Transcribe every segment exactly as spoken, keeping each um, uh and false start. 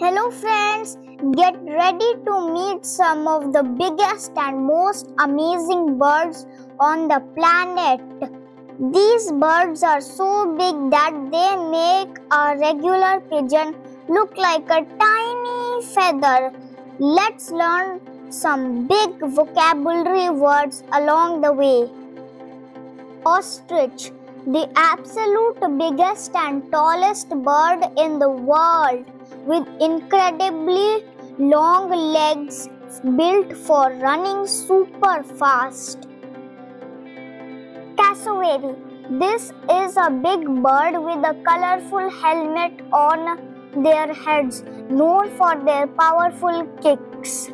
Hello friends, get ready to meet some of the biggest and most amazing birds on the planet. These birds are so big that they make a regular pigeon look like a tiny feather. Let's learn some big vocabulary words along the way. Ostrich, the absolute biggest and tallest bird in the world, with incredibly long legs built for running super fast. Cassowary, this is a big bird with a colorful helmet on their heads, known for their powerful kicks.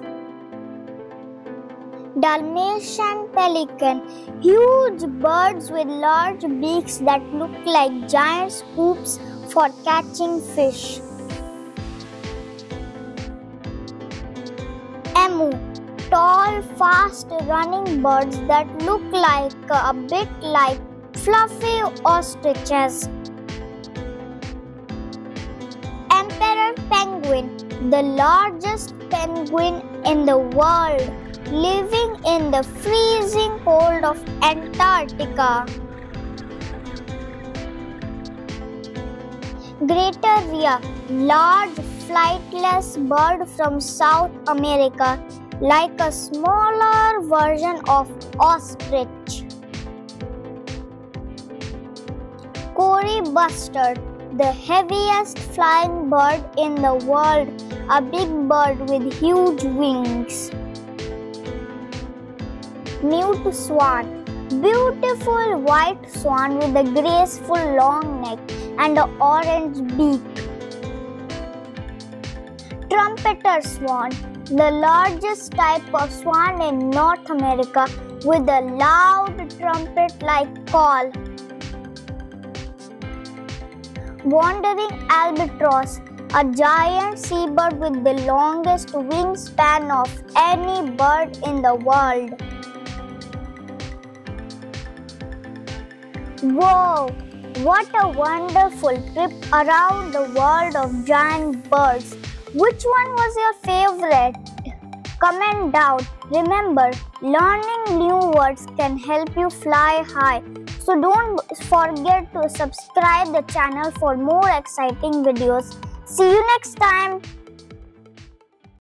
Dalmatian pelican, huge birds with large beaks that look like giant scoops for catching fish. Emu, tall, fast-running birds that look like a bit like fluffy ostriches. Emperor penguin, the largest penguin in the world, living in the freezing cold of Antarctica. Greater Rhea, large flightless bird from South America, like a smaller version of ostrich. Kori Bustard, the heaviest flying bird in the world, a big bird with huge wings. Mute swan, beautiful white swan with a graceful long neck and an orange beak. Trumpeter swan, the largest type of swan in North America, with a loud trumpet-like call. Wandering albatross, a giant seabird with the longest wingspan of any bird in the world. Wow! What a wonderful trip around the world of giant birds. Which one was your favorite? Comment down. Remember, learning new words can help you fly high. So don't forget to subscribe the channel for more exciting videos. See you next time.